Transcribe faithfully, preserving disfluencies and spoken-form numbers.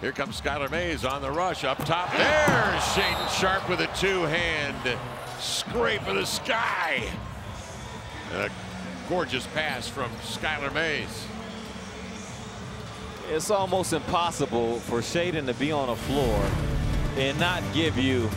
Here comes Skylar Mays on the rush up top. There's Shaedon Sharp with a two-hand scrape of the sky. And a gorgeous pass from Skylar Mays. It's almost impossible for Shaedon to be on a floor and not give you